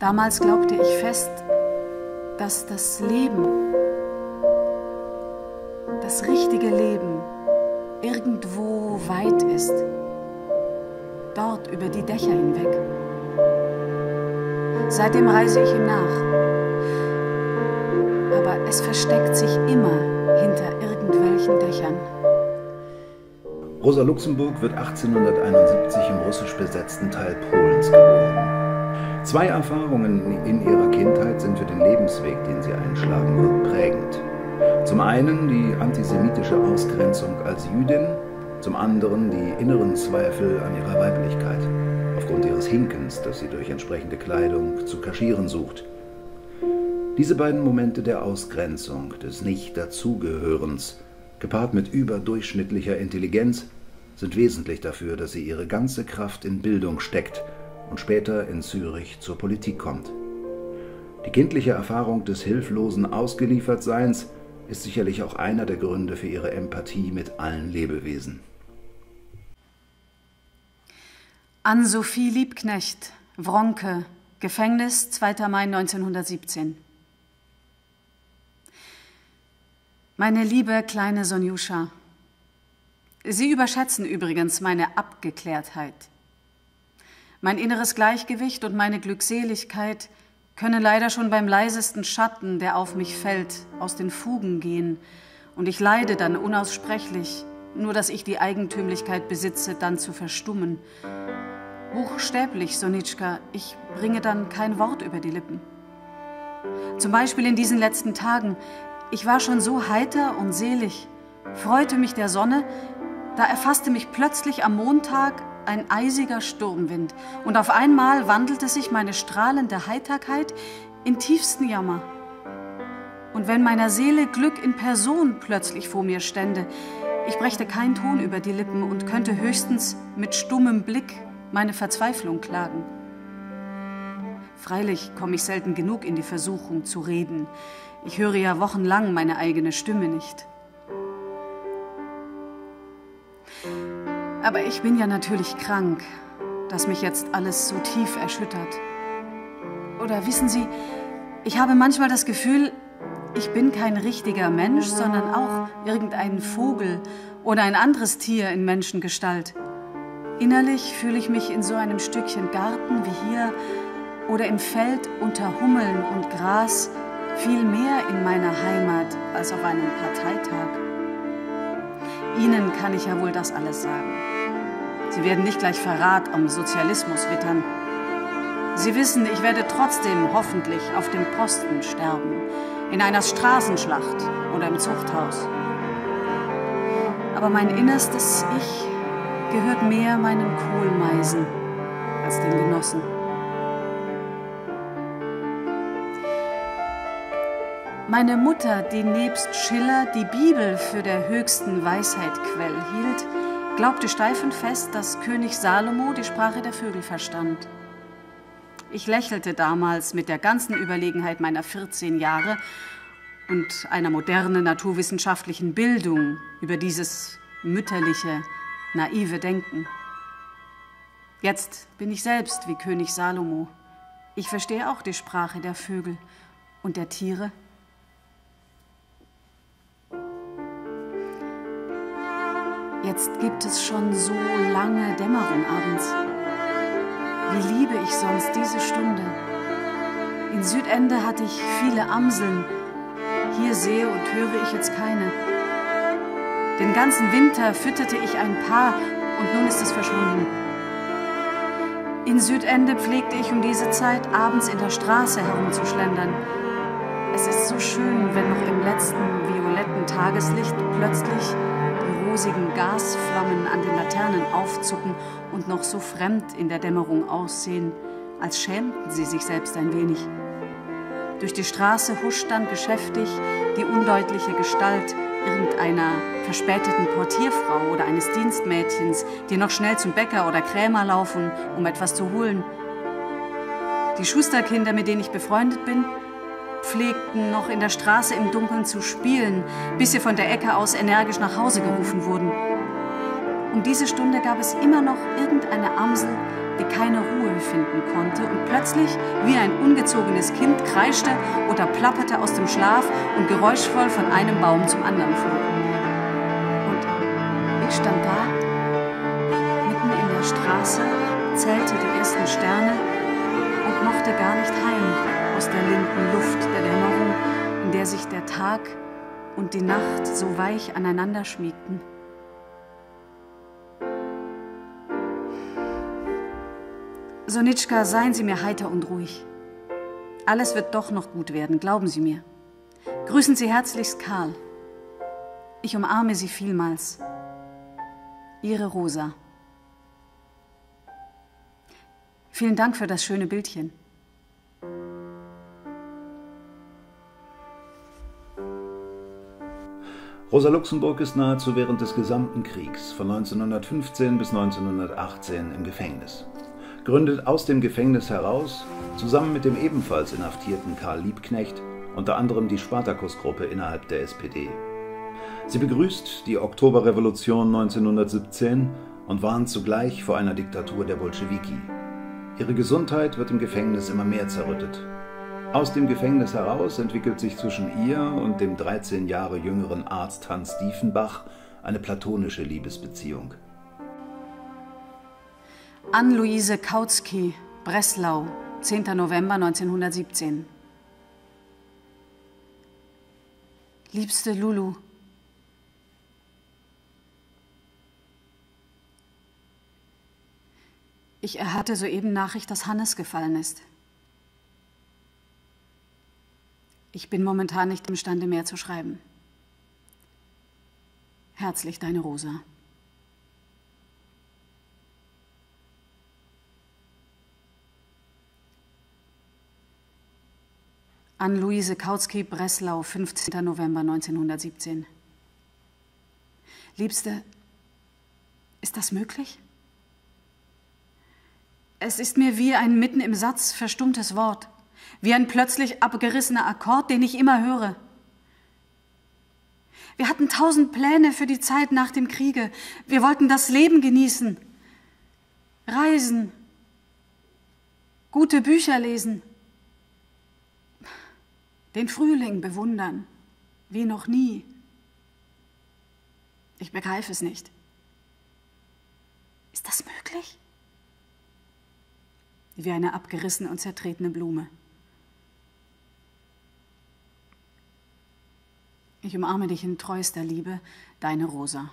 Damals glaubte ich fest, dass das Leben, das richtige Leben, irgendwo weit ist, dort über die Dächer hinweg. Seitdem reise ich ihm nach, aber es versteckt sich immer hinter irgendwelchen Dächern. Rosa Luxemburg wird 1871 im russisch besetzten Teil Polens geboren. Zwei Erfahrungen in ihrer Kindheit sind für den Lebensweg, den sie einschlagen wird, prägend. Zum einen die antisemitische Ausgrenzung als Jüdin, zum anderen die inneren Zweifel an ihrer Weiblichkeit, aufgrund ihres Hinkens, das sie durch entsprechende Kleidung zu kaschieren sucht. Diese beiden Momente der Ausgrenzung, des Nicht-Dazugehörens, gepaart mit überdurchschnittlicher Intelligenz, sind wesentlich dafür, dass sie ihre ganze Kraft in Bildung steckt und später in Zürich zur Politik kommt. Die kindliche Erfahrung des hilflosen Ausgeliefertseins ist sicherlich auch einer der Gründe für ihre Empathie mit allen Lebewesen. An Sophie Liebknecht, Wronke, Gefängnis, 2. Mai 1917. Meine liebe kleine Sonjuscha, Sie überschätzen übrigens meine Abgeklärtheit. Mein inneres Gleichgewicht und meine Glückseligkeit können leider schon beim leisesten Schatten, der auf mich fällt, aus den Fugen gehen, und ich leide dann unaussprechlich, nur dass ich die Eigentümlichkeit besitze, dann zu verstummen. Buchstäblich, Sonitschka, ich bringe dann kein Wort über die Lippen. Zum Beispiel in diesen letzten Tagen. Ich war schon so heiter und selig, freute mich der Sonne, da erfasste mich plötzlich am Montag ein eisiger Sturmwind, und auf einmal wandelte sich meine strahlende Heiterkeit in tiefsten Jammer. Und wenn meiner Seele Glück in Person plötzlich vor mir stände, ich brächte keinen Ton über die Lippen und könnte höchstens mit stummem Blick meine Verzweiflung klagen. Freilich komme ich selten genug in die Versuchung zu reden. Ich höre ja wochenlang meine eigene Stimme nicht. Aber ich bin ja natürlich krank, dass mich jetzt alles so tief erschüttert. Oder wissen Sie, ich habe manchmal das Gefühl, ich bin kein richtiger Mensch, sondern auch irgendein Vogel oder ein anderes Tier in Menschengestalt. Innerlich fühle ich mich in so einem Stückchen Garten wie hier oder im Feld unter Hummeln und Gras viel mehr in meiner Heimat als auf einem Parteitag. Ihnen kann ich ja wohl das alles sagen. Sie werden nicht gleich Verrat am Sozialismus wittern. Sie wissen, ich werde trotzdem hoffentlich auf dem Posten sterben, in einer Straßenschlacht oder im Zuchthaus. Aber mein innerstes Ich gehört mehr meinen Kohlmeisen als den Genossen. Meine Mutter, die nebst Schiller die Bibel für der höchsten Weisheitquell hielt, glaubte steif und fest, dass König Salomo die Sprache der Vögel verstand. Ich lächelte damals mit der ganzen Überlegenheit meiner 14 Jahre und einer modernen naturwissenschaftlichen Bildung über dieses mütterliche, naive Denken. Jetzt bin ich selbst wie König Salomo. Ich verstehe auch die Sprache der Vögel und der Tiere. Jetzt gibt es schon so lange Dämmerung abends. Wie liebe ich sonst diese Stunde? In Südende hatte ich viele Amseln. Hier sehe und höre ich jetzt keine. Den ganzen Winter fütterte ich ein Paar und nun ist es verschwunden. In Südende pflegte ich um diese Zeit abends in der Straße herumzuschlendern. Es ist so schön, wenn noch im letzten violetten Tageslicht plötzlich rosigen Gasflammen an den Laternen aufzucken und noch so fremd in der Dämmerung aussehen, als schämten sie sich selbst ein wenig. Durch die Straße huscht dann geschäftig die undeutliche Gestalt irgendeiner verspäteten Portierfrau oder eines Dienstmädchens, die noch schnell zum Bäcker oder Krämer laufen, um etwas zu holen. Die Schusterkinder, mit denen ich befreundet bin, pflegten noch in der Straße im Dunkeln zu spielen, bis sie von der Ecke aus energisch nach Hause gerufen wurden. Um diese Stunde gab es immer noch irgendeine Amsel, die keine Ruhe finden konnte und plötzlich wie ein ungezogenes Kind kreischte oder plapperte aus dem Schlaf und geräuschvoll von einem Baum zum anderen flog. Und ich stand da, mitten in der Straße, zählte die ersten Sterne und mochte gar nicht heim aus der linden Luft der Dämmerung, in der sich der Tag und die Nacht so weich aneinander schmiegten. Sonitschka, seien Sie mir heiter und ruhig. Alles wird doch noch gut werden, glauben Sie mir. Grüßen Sie herzlichst Karl. Ich umarme Sie vielmals. Ihre Rosa. Vielen Dank für das schöne Bildchen. Rosa Luxemburg ist nahezu während des gesamten Kriegs von 1915 bis 1918 im Gefängnis. Gründet aus dem Gefängnis heraus, zusammen mit dem ebenfalls inhaftierten Karl Liebknecht, unter anderem die Spartakus-Gruppe innerhalb der SPD. Sie begrüßt die Oktoberrevolution 1917 und warnt zugleich vor einer Diktatur der Bolschewiki. Ihre Gesundheit wird im Gefängnis immer mehr zerrüttet. Aus dem Gefängnis heraus entwickelt sich zwischen ihr und dem 13 Jahre jüngeren Arzt Hans Diefenbach eine platonische Liebesbeziehung. An Luise Kautsky, Breslau, 10. November 1917. Liebste Lulu, ich erhalte soeben Nachricht, dass Hannes gefallen ist. Ich bin momentan nicht imstande, mehr zu schreiben. Herzlich, deine Rosa. An Luise Kautsky, Breslau, 15. November 1917. Liebste, ist das möglich? Es ist mir wie ein mitten im Satz verstummtes Wort, wie ein plötzlich abgerissener Akkord, den ich immer höre. Wir hatten 1000 Pläne für die Zeit nach dem Kriege. Wir wollten das Leben genießen, reisen, gute Bücher lesen, den Frühling bewundern, wie noch nie. Ich begreife es nicht. Ist das möglich? Wie eine abgerissene und zertretene Blume. Ich umarme dich in treuester Liebe, deine Rosa.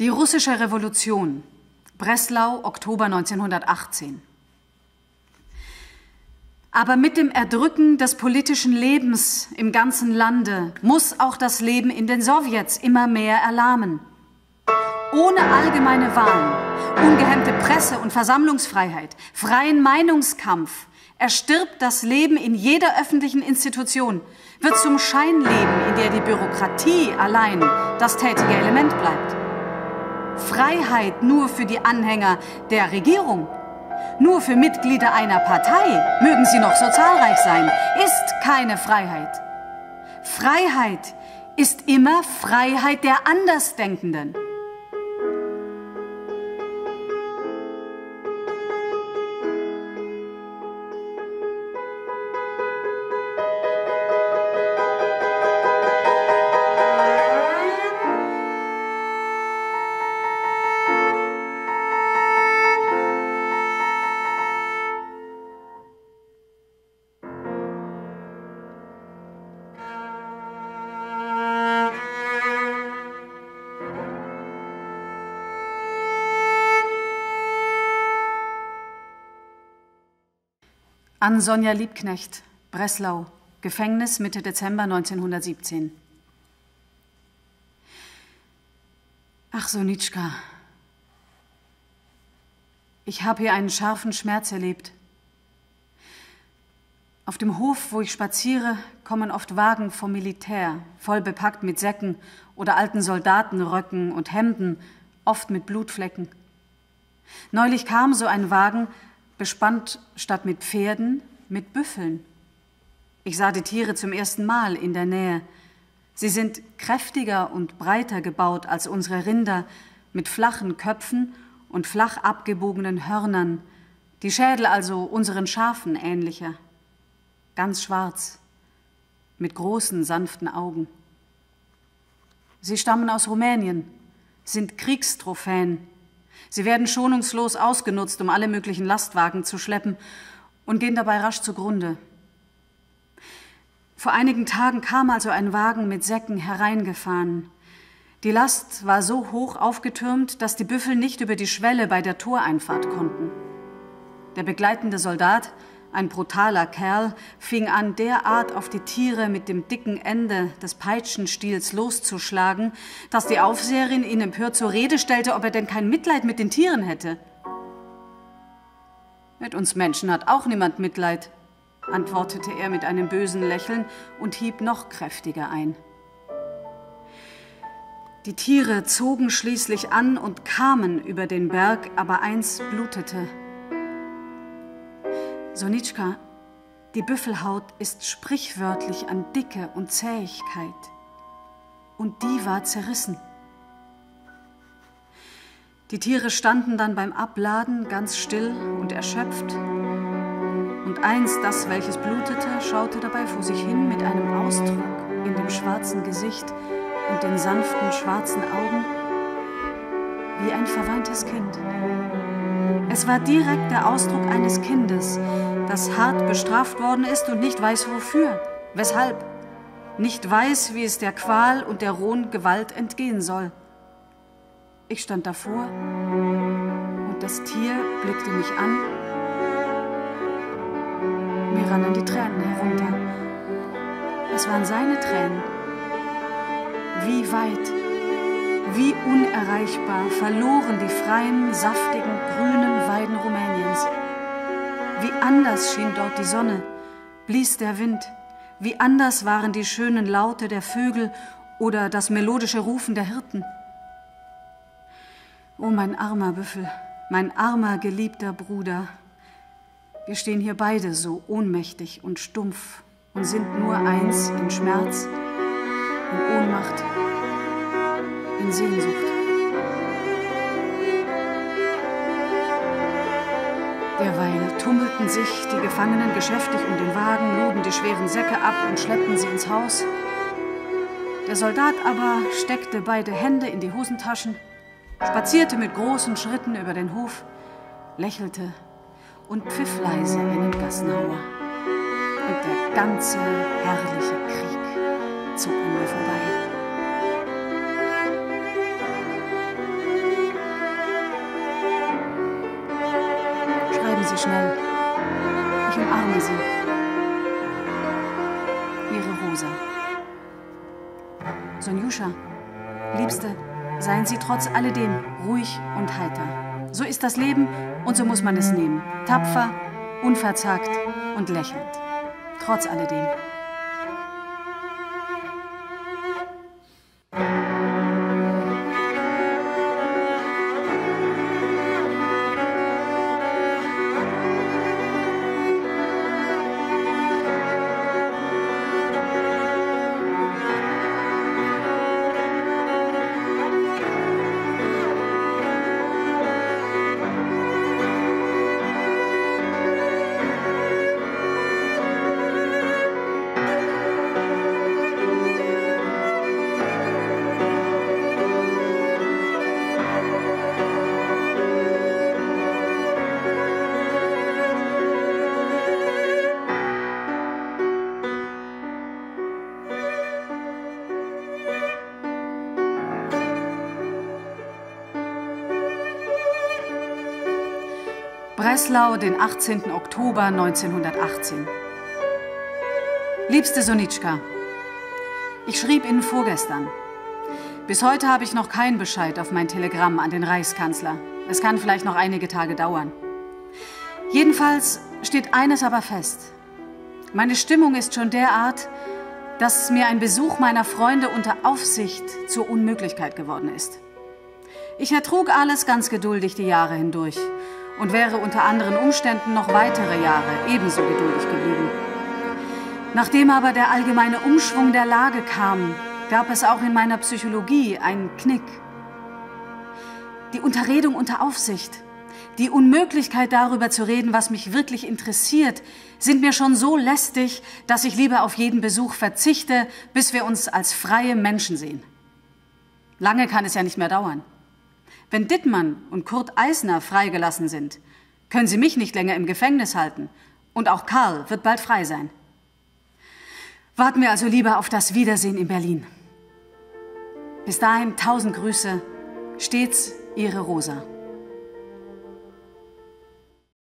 Die russische Revolution, Breslau, Oktober 1918. Aber mit dem Erdrücken des politischen Lebens im ganzen Lande muss auch das Leben in den Sowjets immer mehr erlahmen. Ohne allgemeine Wahlen, ungehemmte Presse- und Versammlungsfreiheit, freien Meinungskampf erstirbt das Leben in jeder öffentlichen Institution, wird zum Scheinleben, in der die Bürokratie allein das tätige Element bleibt. Freiheit nur für die Anhänger der Regierung, nur für Mitglieder einer Partei, mögen sie noch so zahlreich sein, ist keine Freiheit. Freiheit ist immer Freiheit der Andersdenkenden. An Sonja Liebknecht, Breslau, Gefängnis Mitte Dezember 1917. Ach so, Nitschka. Ich habe hier einen scharfen Schmerz erlebt. Auf dem Hof, wo ich spaziere, kommen oft Wagen vom Militär, voll bepackt mit Säcken oder alten Soldatenröcken und Hemden, oft mit Blutflecken. Neulich kam so ein Wagen, bespannt statt mit Pferden, mit Büffeln. Ich sah die Tiere zum ersten Mal in der Nähe. Sie sind kräftiger und breiter gebaut als unsere Rinder, mit flachen Köpfen und flach abgebogenen Hörnern, die Schädel also unseren Schafen ähnlicher. Ganz schwarz, mit großen, sanften Augen. Sie stammen aus Rumänien, sind Kriegstrophäen. Sie werden schonungslos ausgenutzt, um alle möglichen Lastwagen zu schleppen und gehen dabei rasch zugrunde. Vor einigen Tagen kam also ein Wagen mit Säcken hereingefahren. Die Last war so hoch aufgetürmt, dass die Büffel nicht über die Schwelle bei der Toreinfahrt konnten. Der begleitende Soldat, ein brutaler Kerl, fing an, derart auf die Tiere mit dem dicken Ende des Peitschenstiels loszuschlagen, dass die Aufseherin ihn empört zur Rede stellte, ob er denn kein Mitleid mit den Tieren hätte. Mit uns Menschen hat auch niemand Mitleid, antwortete er mit einem bösen Lächeln und hieb noch kräftiger ein. Die Tiere zogen schließlich an und kamen über den Berg, aber eins blutete. Sonitschka, die Büffelhaut ist sprichwörtlich an Dicke und Zähigkeit. Und die war zerrissen. Die Tiere standen dann beim Abladen ganz still und erschöpft. Und eins, das welches blutete, schaute dabei vor sich hin mit einem Ausdruck in dem schwarzen Gesicht und den sanften schwarzen Augen wie ein verweintes Kind. Es war direkt der Ausdruck eines Kindes, das hart bestraft worden ist und nicht weiß, wofür, weshalb, nicht weiß, wie es der Qual und der rohen Gewalt entgehen soll. Ich stand davor und das Tier blickte mich an. Mir rannen die Tränen herunter. Es waren seine Tränen. Wie weit, wie unerreichbar verloren die freien, saftigen, grünen Weiden Rumäniens. Wie anders schien dort die Sonne, blies der Wind. Wie anders waren die schönen Laute der Vögel oder das melodische Rufen der Hirten. Oh, mein armer Büffel, mein armer, geliebter Bruder. Wir stehen hier beide so ohnmächtig und stumpf und sind nur eins in Schmerz, in Ohnmacht, in Sehnsucht. Derweil tummelten sich die Gefangenen geschäftig um den Wagen, luden die schweren Säcke ab und schleppten sie ins Haus. Der Soldat aber steckte beide Hände in die Hosentaschen, spazierte mit großen Schritten über den Hof, lächelte und pfiff leise einen Gassenhauer. Und der ganze herrliche Krieg zog an mir vorbei. Sie schnell. Ich umarme Sie. Ihre Rosa. Sonjuscha, Liebste, seien Sie trotz alledem ruhig und heiter. So ist das Leben und so muss man es nehmen. Tapfer, unverzagt und lächelnd. Trotz alledem. Breslau, den 18. Oktober 1918. Liebste Sonitschka, ich schrieb Ihnen vorgestern. Bis heute habe ich noch keinen Bescheid auf mein Telegramm an den Reichskanzler. Es kann vielleicht noch einige Tage dauern. Jedenfalls steht eines aber fest. Meine Stimmung ist schon derart, dass mir ein Besuch meiner Freunde unter Aufsicht zur Unmöglichkeit geworden ist. Ich ertrug alles ganz geduldig die Jahre hindurch und wäre unter anderen Umständen noch weitere Jahre ebenso geduldig geblieben. Nachdem aber der allgemeine Umschwung der Lage kam, gab es auch in meiner Psychologie einen Knick. Die Unterredung unter Aufsicht, die Unmöglichkeit darüber zu reden, was mich wirklich interessiert, sind mir schon so lästig, dass ich lieber auf jeden Besuch verzichte, bis wir uns als freie Menschen sehen. Lange kann es ja nicht mehr dauern. Wenn Dittmann und Kurt Eisner freigelassen sind, können sie mich nicht länger im Gefängnis halten. Und auch Karl wird bald frei sein. Warten wir also lieber auf das Wiedersehen in Berlin. Bis dahin 1000 Grüße, stets Ihre Rosa.